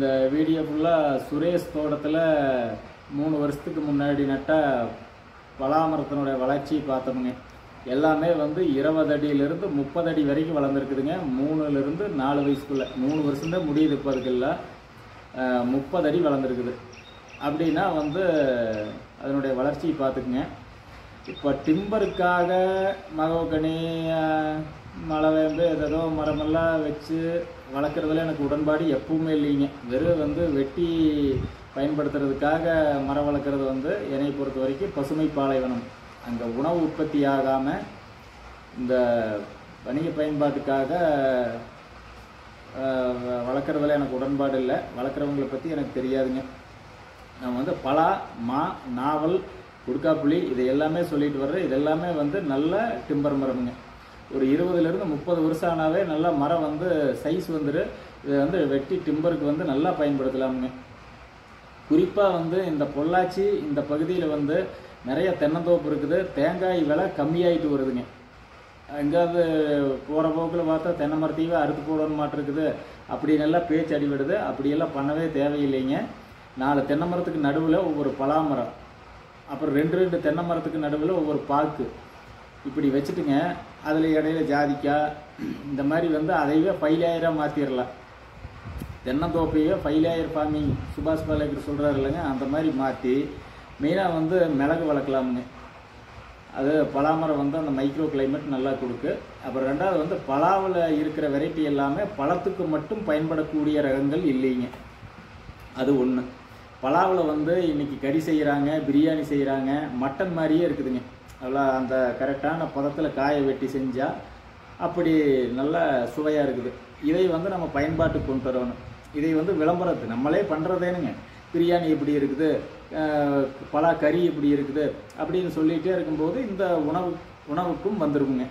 இந்த வீடியோ ஃபுல்லா சுரேஷ் தோட்டத்துல 3 வருஷத்துக்கு முன்னாடி நட்ட பலாமரத்தினுடைய வளர்ச்சி பார்த்தோம்ங்க எல்லாமே வந்து 20 அடியில இருந்து 30 அடி வரைக்கும் வளர்ந்திருக்குதுங்க 3ல இருந்து 4 வயசுக்குள்ள 3 வருஷம் தான் முடியுது இப்ப அதுக்குள்ள 30 அடி வளர்ந்திருக்குது அப்படினா வந்து அதனுடைய வளர்ச்சி பாத்துக்குங்க இப்ப டிம்பருக்காக மகோகனி மலவேம்பு ஏதோ மரமெல்லாம் வெச்சு வளக்குறதுல எனக்கு உடன்பாடு எப்பவுமே இல்லைங்க வேற வந்து வெட்டி பயன்படுத்துறதுக்காக மரம் வளக்குறது வந்து என்னை பொறுத்த வரைக்கும் பசுமை பாலைவனம் அங்க உணவு உற்பத்தி ஆகாம இந்த வணிக பயன்பாட்டுக்காக வளக்குறதுல எனக்கு உடன்பாடு இல்ல வளக்குறவங்கள பத்தி எனக்கு தெரியாதுங்க நான் வந்து பலா மா நாவல் குடுக்காப்புளி இது எல்லாமே சொல்லிட்டு வர்றேன் இது எல்லாமே வந்து நல்ல டிம்பர் மரம்ங்க ஒரு 20 ல இருந்து 30 வருஷம் ஆனாவே நல்ல மரம் வந்து சைஸ் வந்துரு இது வந்து வெட்டி டிம்பருக்கு வந்து நல்லா பயன்படுத்தலாம்ங்க குறிப்பா வந்து இந்த பொள்ளாச்சி இந்த பகுதியில வந்து நிறைய தென்னந்தோப்பு இருக்குது தேங்காய் விலை கம்மியாயிட்டு வருதுங்க அங்கது போற போக்குல பார்த்தா தென்னை மரத்தீவே அறுத்து போடணும் மாட்ட இருக்குது அப்படி நல்ல பேச்சு அடிபடுது அப்படி எல்லாம் பண்ணவே தேவையில்லைங்க நாலு தென்னை மரத்துக்கு நடுவுல ஒவ்வொரு பலாமரம் அப்புறம் ரெண்டு தென்னை மரத்துக்கு நடுவுல ஒவ்வொரு பாக்கு இப்படி வெச்சிட்டுங்க அதுல இடையில ஜாதிக்கா இந்த மாதிரி வந்து அதைவே ஃபைலாயரா மாத்திரலாம் தென்னந்தோப்பையே ஃபைலாயர் ஃபார்மிங் சுபாஷ் பாலேகர் சொல்றாரு இல்லங்க அந்த மாதிரி மாத்தி மீனா வந்து மிளகு வளக்கலாம்ங்க அது பலாமரம் வந்து அந்த மைக்ரோ கிளைமேட் நல்லா கொடுக்கு அப்புறம் இரண்டாவது வந்து பலாவல இருக்கிற வெரைட்டி எல்லாமே பழத்துக்கு மட்டும் பயன்படக்கூடிய ரகங்கள் இல்லைங்க அது ஒண்ணு பலாவல வந்து இன்னைக்கு கறி செய்றாங்க பிரியாணி செய்றாங்க மட்டன் மாதிரியே இருக்குதுங்க நல்லா அந்த கரெக்ட்டான பதத்துல காய வெட்டி செஞ்சா அப்படி நல்ல சுவையா இருக்குது இதை வந்து நம்ம பயன்பாட்டுக்கு கொண்டு வரணும் இதை வந்து விளம்பரத்து நம்மளே பண்றதேனுங்க பிரியாணி இப்படி இருக்குது பலா கறி இப்படி இருக்குது அப்படினு சொல்லிட்டே இருக்கும்போது இந்த உணவுக்கும் வந்துருக்குங்க